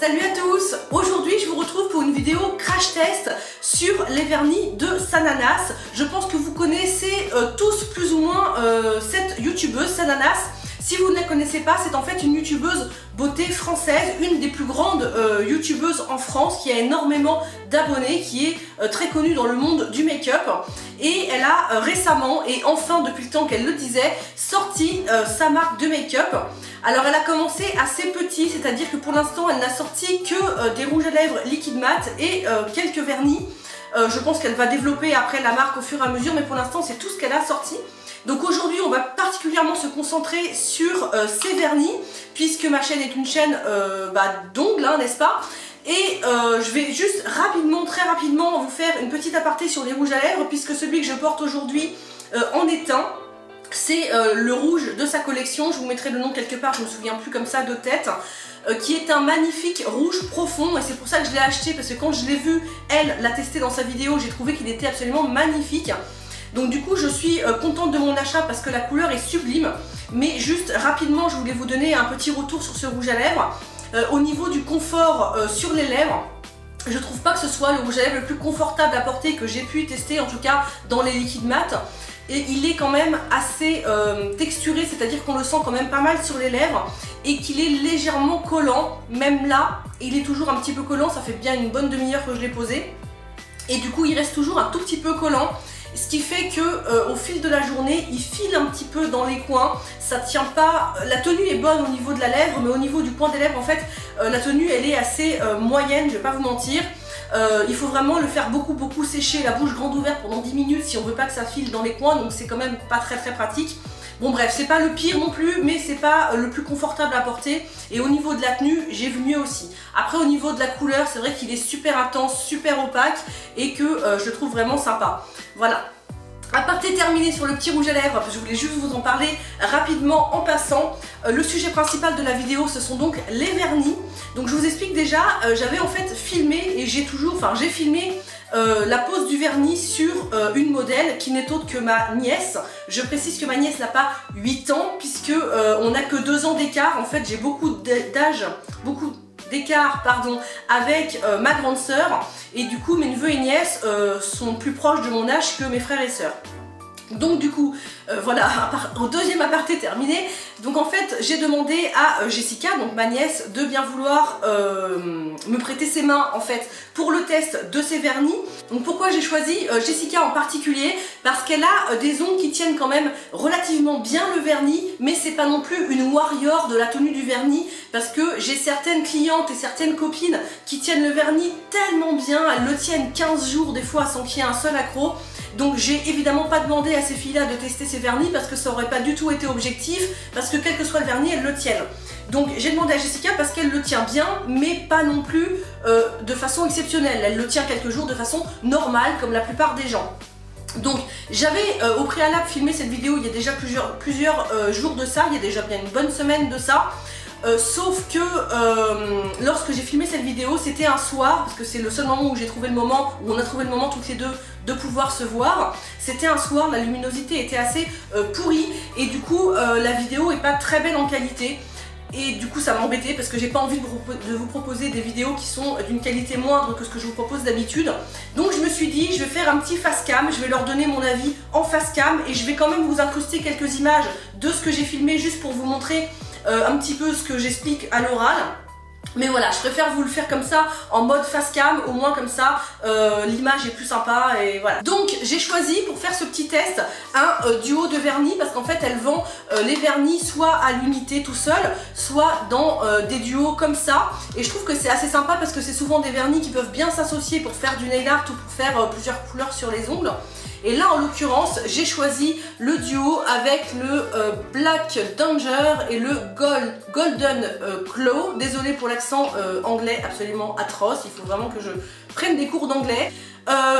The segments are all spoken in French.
Salut à tous! Aujourd'hui je vous retrouve pour une vidéo crash test sur les vernis de Sananas. Je pense que vous connaissez tous plus ou moins cette youtubeuse Sananas. Si vous ne la connaissez pas, c'est en fait une youtubeuse beauté française, une des plus grandes youtubeuses en France, qui a énormément d'abonnés, qui est très connue dans le monde du make-up. Et elle a récemment, et enfin depuis le temps qu'elle le disait, sorti sa marque de make-up. Alors elle a commencé assez petit, c'est-à-dire que pour l'instant elle n'a sorti que des rouges à lèvres liquide mat et quelques vernis. Je pense qu'elle va développer après la marque au fur et à mesure, mais pour l'instant c'est tout ce qu'elle a sorti. Donc aujourd'hui on va particulièrement se concentrer sur ces vernis, puisque ma chaîne est une chaîne d'ongles, n'est-ce pas? Et je vais juste rapidement, très rapidement vous faire une petite aparté sur les rouges à lèvres, puisque celui que je porte aujourd'hui en est un. C'est le rouge de sa collection, je vous mettrai le nom quelque part, je ne me souviens plus comme ça de tête, qui est un magnifique rouge profond, et c'est pour ça que je l'ai acheté, parce que quand je l'ai vu, elle l'a testé dans sa vidéo, j'ai trouvé qu'il était absolument magnifique. Donc du coup je suis contente de mon achat parce que la couleur est sublime. Mais juste rapidement je voulais vous donner un petit retour sur ce rouge à lèvres. Au niveau du confort sur les lèvres, je trouve pas que ce soit le rouge à lèvres le plus confortable à porter que j'ai pu tester, en tout cas dans les liquides mat. Et il est quand même assez texturé, c'est-à-dire qu'on le sent quand même pas mal sur les lèvres et qu'il est légèrement collant, même là, il est toujours un petit peu collant, ça fait bien une bonne demi-heure que je l'ai posé. Et du coup il reste toujours un tout petit peu collant, ce qui fait que au fil de la journée il file un petit peu dans les coins, ça tient pas, la tenue est bonne au niveau de la lèvre, mais au niveau du point des lèvres en fait la tenue elle est assez moyenne, je vais pas vous mentir. Il faut vraiment le faire beaucoup sécher, la bouche grande ouverte pendant 10 minutes si on veut pas que ça file dans les coins, donc c'est quand même pas très pratique. Bon bref, c'est pas le pire non plus, mais c'est pas le plus confortable à porter, et au niveau de la tenue j'ai vu mieux aussi. Après au niveau de la couleur, c'est vrai qu'il est super intense, super opaque, et que je le trouve vraiment sympa. Voilà. Aparté terminé sur le petit rouge à lèvres, parce que je voulais juste vous en parler rapidement en passant. Le sujet principal de la vidéo, ce sont donc les vernis. Donc je vous explique déjà, j'avais en fait filmé, et j'ai filmé la pose du vernis sur une modèle qui n'est autre que ma nièce. Je précise que ma nièce n'a pas 8 ans, puisque on n'a que 2 ans d'écart. En fait j'ai beaucoup d'écart avec ma grande sœur, et du coup mes neveux et nièces sont plus proches de mon âge que mes frères et sœurs. Donc du coup voilà, deuxième aparté terminé. Donc en fait j'ai demandé à Jessica, donc ma nièce, de bien vouloir me prêter ses mains en fait pour le test de ces vernis. Donc pourquoi j'ai choisi Jessica en particulier? Parce qu'elle a des ongles qui tiennent quand même relativement bien le vernis, mais c'est pas non plus une warrior de la tenue du vernis, parce que j'ai certaines clientes et certaines copines qui tiennent le vernis tellement bien, elles le tiennent 15 jours des fois sans qu'il y ait un seul accroc. Donc j'ai évidemment pas demandé à ces filles-là de tester ces vernis, parce que ça aurait pas du tout été objectif, parce que quel que soit le vernis, elles le tiennent. Donc j'ai demandé à Jessica parce qu'elle le tient bien, mais pas non plus de façon exceptionnelle. Elle le tient quelques jours de façon normale, comme la plupart des gens. Donc j'avais au préalable filmé cette vidéo il y a déjà plusieurs jours de ça, il y a déjà bien une bonne semaine de ça. Sauf que lorsque j'ai filmé cette vidéo, c'était un soir, parce que c'est le seul moment où j'ai trouvé le moment, où on a trouvé le moment toutes les deux de pouvoir se voir. C'était un soir, la luminosité était assez pourrie, et du coup la vidéo est pas très belle en qualité. Et du coup ça m'embêtait, parce que j'ai pas envie de vous proposer des vidéos qui sont d'une qualité moindre que ce que je vous propose d'habitude. Donc je me suis dit, je vais faire un petit face cam, je vais leur donner mon avis en face cam, et je vais quand même vous incruster quelques images de ce que j'ai filmé, juste pour vous montrer un petit peu ce que j'explique à l'oral. Mais voilà, je préfère vous le faire comme ça, en mode face cam, au moins comme ça l'image est plus sympa, et voilà. Donc j'ai choisi pour faire ce petit test un duo de vernis, parce qu'en fait elle vend les vernis soit à l'unité tout seul, soit dans des duos comme ça, et je trouve que c'est assez sympa parce que c'est souvent des vernis qui peuvent bien s'associer pour faire du nail art ou pour faire plusieurs couleurs sur les ongles. Et là en l'occurrence j'ai choisi le duo avec le Black Danger et le Golden Claws. Désolée pour l'accent anglais absolument atroce, il faut vraiment que je prenne des cours d'anglais.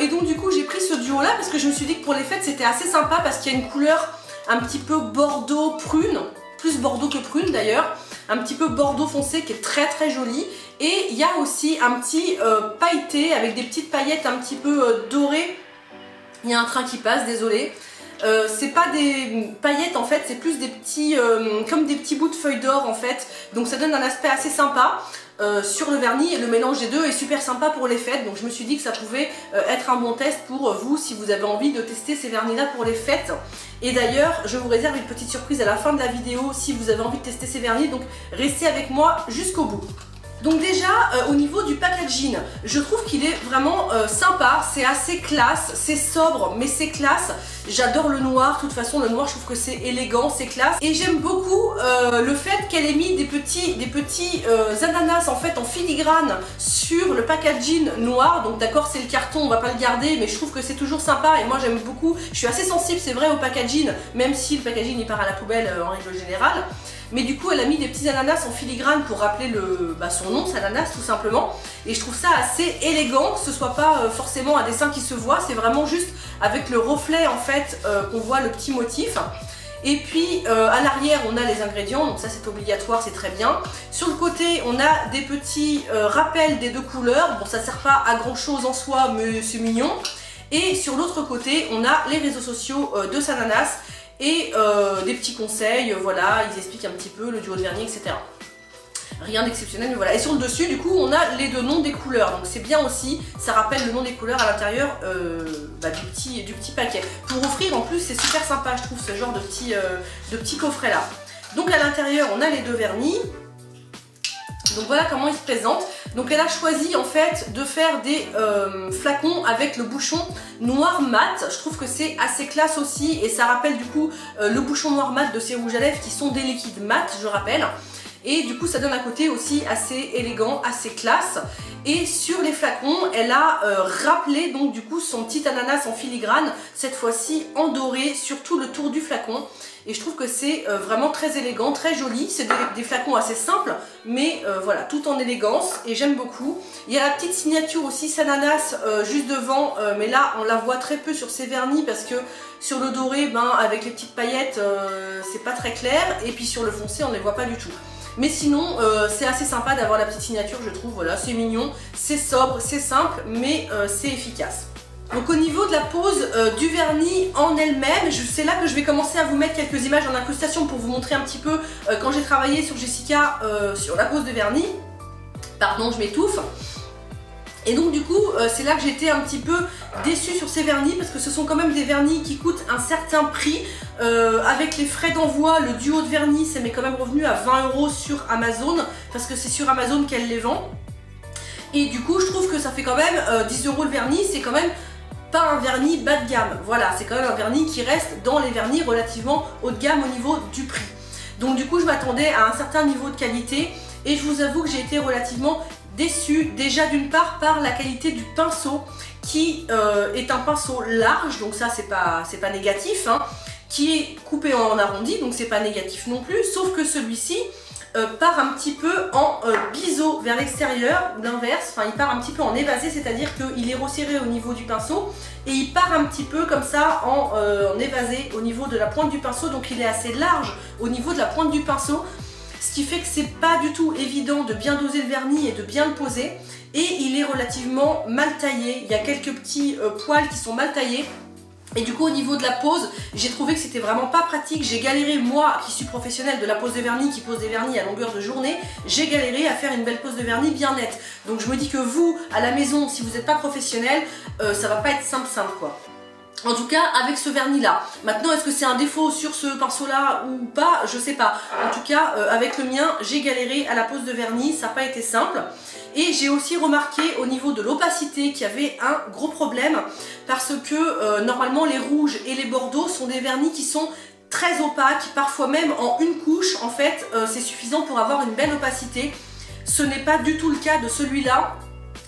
Et donc du coup j'ai pris ce duo là parce que je me suis dit que pour les fêtes c'était assez sympa, parce qu'il y a une couleur un petit peu bordeaux prune, plus bordeaux que prune d'ailleurs, un petit peu bordeaux foncé qui est très joli, et il y a aussi un petit pailleté avec des petites paillettes un petit peu dorées. Il y a un train qui passe, désolé. C'est pas des paillettes en fait, c'est plus des petits, comme des petits bouts de feuilles d'or en fait. Donc ça donne un aspect assez sympa. sur le vernis. Le mélange des deux est super sympa pour les fêtes, donc je me suis dit que ça pouvait être un bon test pour vous si vous avez envie de tester ces vernis là pour les fêtes. Et d'ailleurs je vous réserve une petite surprise à la fin de la vidéo si vous avez envie de tester ces vernis, donc restez avec moi jusqu'au bout. Donc déjà au niveau du packaging, je trouve qu'il est vraiment sympa, c'est assez classe, c'est sobre mais c'est classe. J'adore le noir, de toute façon le noir je trouve que c'est élégant, c'est classe. Et j'aime beaucoup le fait qu'elle ait mis des petits ananas en fait en filigrane sur le packaging noir. Donc d'accord, c'est le carton, on va pas le garder, mais je trouve que c'est toujours sympa et moi j'aime beaucoup. Je suis assez sensible c'est vrai au packaging, même si le packaging il part à la poubelle en règle générale. Mais du coup elle a mis des petits ananas en filigrane pour rappeler le, son nom, Sananas tout simplement. Et je trouve ça assez élégant, que ce soit pas forcément un dessin qui se voit, c'est vraiment juste avec le reflet en fait qu'on voit le petit motif. Et puis à l'arrière on a les ingrédients, donc ça c'est obligatoire, c'est très bien. Sur le côté on a des petits rappels des deux couleurs, bon ça sert pas à grand chose en soi mais c'est mignon. Et sur l'autre côté on a les réseaux sociaux de Sananas et des petits conseils, voilà, ils expliquent un petit peu le duo de vernis, etc. Rien d'exceptionnel, mais voilà. Et sur le dessus, du coup, on a les deux noms des couleurs. Donc c'est bien aussi, ça rappelle le nom des couleurs à l'intérieur du petit paquet. Pour offrir, en plus, c'est super sympa, je trouve, ce genre de petit coffret-là. Donc à l'intérieur, on a les deux vernis. Donc voilà comment ils se présentent. Donc elle a choisi en fait de faire des flacons avec le bouchon noir mat. Je trouve que c'est assez classe aussi et ça rappelle du coup le bouchon noir mat de ces rouges à lèvres qui sont des liquides mat, je rappelle. Et du coup ça donne un côté aussi assez élégant, assez classe. Et sur les flacons elle a rappelé donc du coup son petit ananas en filigrane, cette fois-ci en doré sur tout le tour du flacon. Et je trouve que c'est vraiment très élégant, très joli. C'est des flacons assez simples, mais voilà, tout en élégance. Et j'aime beaucoup. Il y a la petite signature aussi, Sananas, juste devant. Mais là, on la voit très peu sur ces vernis parce que sur le doré, avec les petites paillettes, c'est pas très clair. Et puis sur le foncé, on ne les voit pas du tout. Mais sinon, c'est assez sympa d'avoir la petite signature, je trouve. Voilà, c'est mignon, c'est sobre, c'est simple, mais c'est efficace. Donc au niveau de la pose du vernis en elle-même, c'est là que je vais commencer à vous mettre quelques images en incrustation pour vous montrer un petit peu quand j'ai travaillé sur Jessica sur la pose de vernis. Pardon, je m'étouffe. Et donc du coup, c'est là que j'étais un petit peu déçue sur ces vernis parce que ce sont quand même des vernis qui coûtent un certain prix. Avec les frais d'envoi, le duo de vernis, ça m'est quand même revenu à 20 € sur Amazon parce que c'est sur Amazon qu'elle les vend. Et du coup, je trouve que ça fait quand même 10 € le vernis, c'est quand même pas un vernis bas de gamme, voilà, c'est quand même un vernis qui reste dans les vernis relativement haut de gamme au niveau du prix. Donc du coup je m'attendais à un certain niveau de qualité et je vous avoue que j'ai été relativement déçue, déjà d'une part par la qualité du pinceau qui est un pinceau large, donc ça c'est pas négatif, hein, qui est coupé en arrondi, donc c'est pas négatif non plus, sauf que celui-ci part un petit peu en biseau vers l'extérieur, ou l'inverse, enfin il part un petit peu en évasé, c'est-à-dire qu'il est resserré au niveau du pinceau et il part un petit peu comme ça en évasé au niveau de la pointe du pinceau, donc il est assez large au niveau de la pointe du pinceau, ce qui fait que c'est pas du tout évident de bien doser le vernis et de bien le poser, et il est relativement mal taillé, il y a quelques petits poils qui sont mal taillés. Et du coup au niveau de la pose, j'ai trouvé que c'était vraiment pas pratique, j'ai galéré, moi qui suis professionnelle de la pose de vernis, qui pose des vernis à longueur de journée, j'ai galéré à faire une belle pose de vernis bien nette. Donc je me dis que vous, à la maison, si vous n'êtes pas professionnel, ça va pas être simple quoi. En tout cas avec ce vernis là. Maintenant est-ce que c'est un défaut sur ce pinceau là ou pas, je sais pas. En tout cas avec le mien j'ai galéré à la pose de vernis, ça n'a pas été simple. Et j'ai aussi remarqué au niveau de l'opacité qu'il y avait un gros problème parce que normalement les rouges et les bordeaux sont des vernis qui sont très opaques, parfois même en une couche en fait c'est suffisant pour avoir une belle opacité. Ce n'est pas du tout le cas de celui-là.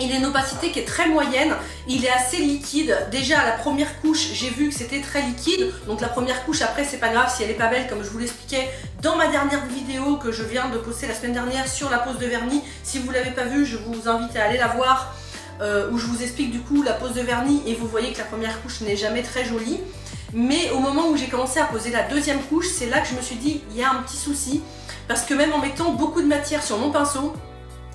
Il a une opacité qui est très moyenne, il est assez liquide. Déjà à la première couche j'ai vu que c'était très liquide, donc la première couche après c'est pas grave si elle est pas belle, comme je vous l'expliquais dans ma dernière vidéo que je viens de poster la semaine dernière sur la pose de vernis. Si vous l'avez pas vue, je vous invite à aller la voir où je vous explique du coup la pose de vernis et vous voyez que la première couche n'est jamais très jolie. Mais au moment où j'ai commencé à poser la deuxième couche, c'est là que je me suis dit il y a un petit souci parce que même en mettant beaucoup de matière sur mon pinceau,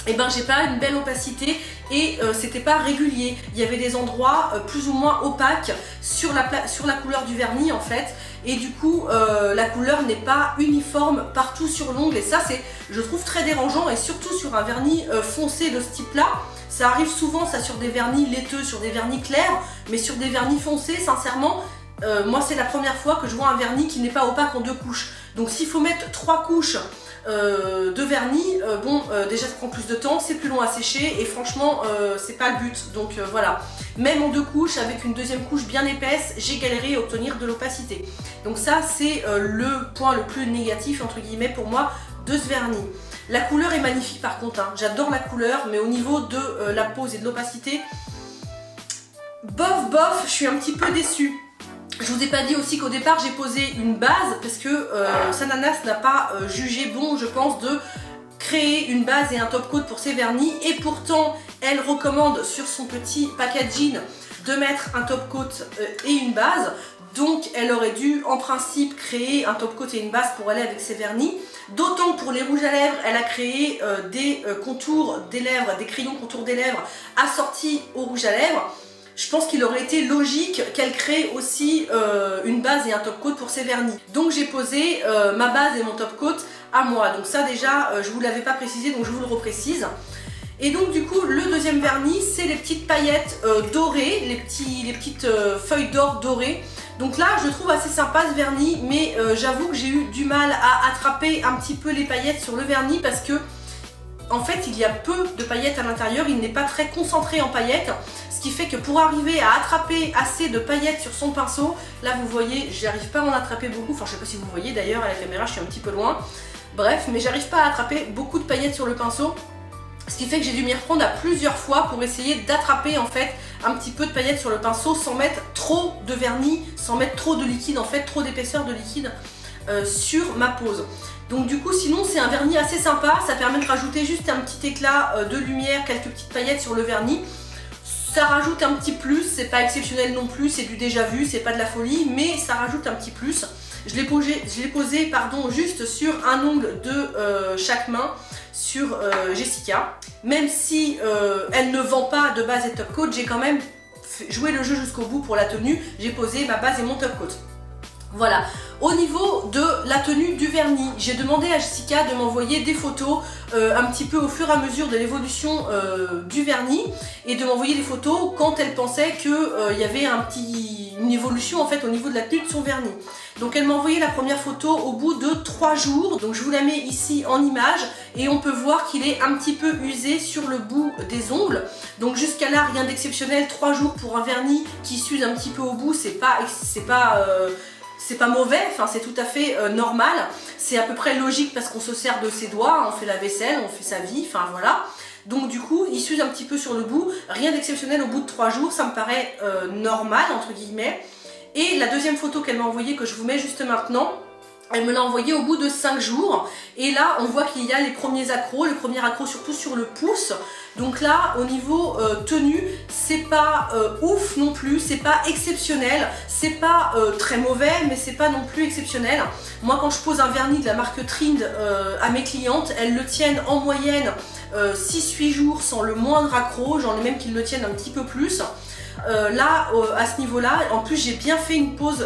et ben j'ai pas une belle opacité et c'était pas régulier. Il y avait des endroits plus ou moins opaques sur la couleur du vernis en fait, et du coup la couleur n'est pas uniforme partout sur l'ongle, et ça c'est, je trouve, très dérangeant, et surtout sur un vernis foncé de ce type là. Ça arrive souvent ça sur des vernis laiteux, sur des vernis clairs, mais sur des vernis foncés, sincèrement, moi c'est la première fois que je vois un vernis qui n'est pas opaque en deux couches. Donc s'il faut mettre trois couches de vernis, déjà ça prend plus de temps, c'est plus long à sécher, et franchement c'est pas le but. Donc voilà, même en deux couches avec une deuxième couche bien épaisse, j'ai galéré à obtenir de l'opacité. Donc ça c'est le point le plus négatif entre guillemets pour moi de ce vernis. La couleur est magnifique par contre, hein. J'adore la couleur, mais au niveau de la pose et de l'opacité, bof bof, je suis un petit peu déçue. Je vous ai pas dit aussi qu'au départ j'ai posé une base, parce que Sananas n'a pas jugé bon, je pense, de créer une base et un top coat pour ses vernis, et pourtant elle recommande sur son petit packaging de mettre un top coat et une base. Donc elle aurait dû en principe créer un top coat et une base pour aller avec ses vernis. D'autant que pour les rouges à lèvres, elle a créé des contours des lèvres, des crayons contours des lèvres assortis au rouge à lèvres. Je pense qu'il aurait été logique qu'elle crée aussi une base et un top coat pour ses vernis. Donc j'ai posé ma base et mon top coat à moi. Donc ça déjà, je vous l'avais pas précisé, donc je vous le reprécise. Et donc du coup, le deuxième vernis, c'est les petites paillettes dorées, les petites feuilles d'or dorées. Donc là, je trouve assez sympa ce vernis, mais j'avoue que j'ai eu du mal à attraper un petit peu les paillettes sur le vernis, parce que en fait, il y a peu de paillettes à l'intérieur, il n'est pas très concentré en paillettes, ce qui fait que pour arriver à attraper assez de paillettes sur son pinceau, là vous voyez, j'arrive pas à en attraper beaucoup, enfin je sais pas si vous voyez d'ailleurs à la caméra, je suis un petit peu loin, bref, mais j'arrive pas à attraper beaucoup de paillettes sur le pinceau, ce qui fait que j'ai dû m'y reprendre à plusieurs fois pour essayer d'attraper en fait un petit peu de paillettes sur le pinceau sans mettre trop de vernis, sans mettre trop de liquide en fait, trop d'épaisseur de liquide sur ma pose. Donc du coup, sinon c'est un vernis assez sympa, ça permet de rajouter juste un petit éclat de lumière, quelques petites paillettes sur le vernis, ça rajoute un petit plus, c'est pas exceptionnel non plus, c'est du déjà vu, c'est pas de la folie, mais ça rajoute un petit plus. Je l'ai posé pardon, juste sur un ongle de chaque main, sur Jessica. Même si elle ne vend pas de base et top coat, j'ai quand même joué le jeu jusqu'au bout pour la tenue, j'ai posé ma base et mon top coat. Voilà, au niveau de la tenue du vernis, j'ai demandé à Jessica de m'envoyer des photos un petit peu au fur et à mesure de l'évolution du vernis, et de m'envoyer des photos quand elle pensait qu'il y avait une évolution en fait au niveau de la tenue de son vernis. Donc elle m'a envoyé la première photo au bout de 3 jours, donc je vous la mets ici en image, et on peut voir qu'il est un petit peu usé sur le bout des ongles. Donc jusqu'à là, rien d'exceptionnel, 3 jours pour un vernis qui s'use un petit peu au bout, c'est pas mauvais, enfin c'est tout à fait normal, c'est à peu près logique parce qu'on se sert de ses doigts, on fait la vaisselle, on fait sa vie, enfin voilà. Donc du coup, il s'use un petit peu sur le bout, rien d'exceptionnel au bout de 3 jours, ça me paraît normal entre guillemets. Et la deuxième photo qu'elle m'a envoyée, que je vous mets juste maintenant, elle me l'a envoyée au bout de 5 jours. Et là, on voit qu'il y a les premiers accros, le premier accro surtout sur le pouce. Donc là, au niveau tenue, c'est pas ouf non plus, c'est pas exceptionnel, c'est pas très mauvais, mais c'est pas non plus exceptionnel. Moi, quand je pose un vernis de la marque Trind à mes clientes, elles le tiennent en moyenne 6-8 jours sans le moindre accro, j'en ai même qu'ils le tiennent un petit peu plus. Là, à ce niveau-là, en plus j'ai bien fait une pose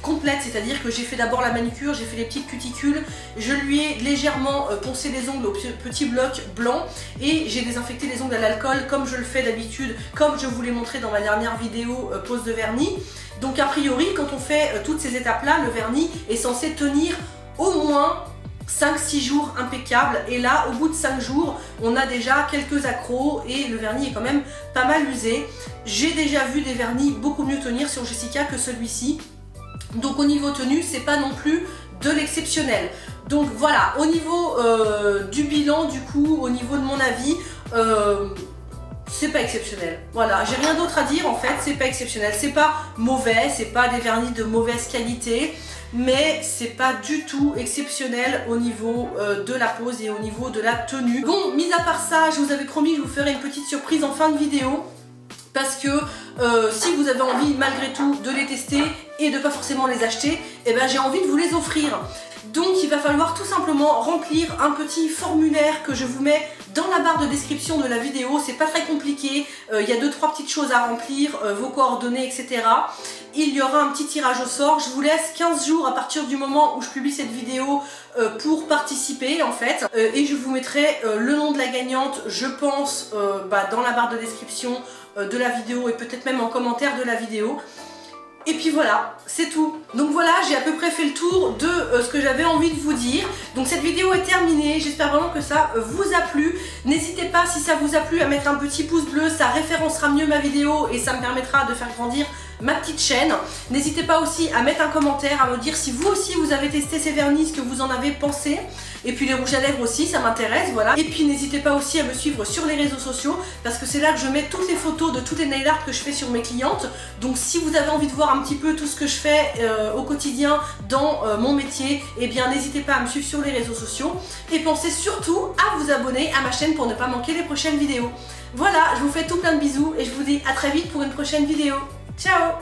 complète, c'est-à-dire que j'ai fait d'abord la manucure, j'ai fait les petites cuticules, je lui ai légèrement poncé les ongles au petit bloc blanc, et j'ai désinfecté les ongles à l'alcool comme je le fais d'habitude, comme je vous l'ai montré dans ma dernière vidéo pose de vernis. Donc a priori, quand on fait toutes ces étapes-là, le vernis est censé tenir au moins 5-6 jours impeccable, et là au bout de 5 jours on a déjà quelques accros et le vernis est quand même pas mal usé. J'ai déjà vu des vernis beaucoup mieux tenir sur Jessica que celui-ci, donc au niveau tenue c'est pas non plus de l'exceptionnel. Donc voilà, au niveau du bilan, du coup, au niveau de mon avis, c'est pas exceptionnel. Voilà, j'ai rien d'autre à dire en fait, c'est pas exceptionnel, c'est pas mauvais, c'est pas des vernis de mauvaise qualité, mais c'est pas du tout exceptionnel au niveau de la pose et au niveau de la tenue. Bon, mis à part ça, je vous avais promis que je vous ferai une petite surprise en fin de vidéo, parce que si vous avez envie malgré tout de les tester et de pas forcément les acheter, eh ben j'ai envie de vous les offrir. Donc il va falloir tout simplement remplir un petit formulaire que je vous mets dans la barre de description de la vidéo, c'est pas très compliqué, il y a 2-3 petites choses à remplir, vos coordonnées, etc. Il y aura un petit tirage au sort, je vous laisse 15 jours à partir du moment où je publie cette vidéo pour participer en fait, et je vous mettrai le nom de la gagnante, je pense, dans la barre de description de la vidéo et peut-être même en commentaire de la vidéo. Et puis voilà, c'est tout. Donc voilà, j'ai à peu près fait le tour de ce que j'avais envie de vous dire. Donc cette vidéo est terminée, j'espère vraiment que ça vous a plu. N'hésitez pas, si ça vous a plu, à mettre un petit pouce bleu, ça référencera mieux ma vidéo et ça me permettra de faire grandir ma petite chaîne. N'hésitez pas aussi à mettre un commentaire, à me dire si vous aussi vous avez testé ces vernis, ce que vous en avez pensé. Et puis les rouges à lèvres aussi, ça m'intéresse, voilà. Et puis n'hésitez pas aussi à me suivre sur les réseaux sociaux, parce que c'est là que je mets toutes les photos de toutes les nail art que je fais sur mes clientes. Donc si vous avez envie de voir un petit peu tout ce que je fais au quotidien dans mon métier, et bien n'hésitez pas à me suivre sur les réseaux sociaux. Et pensez surtout à vous abonner à ma chaîne pour ne pas manquer les prochaines vidéos. Voilà, je vous fais tout plein de bisous et je vous dis à très vite pour une prochaine vidéo. Ciao.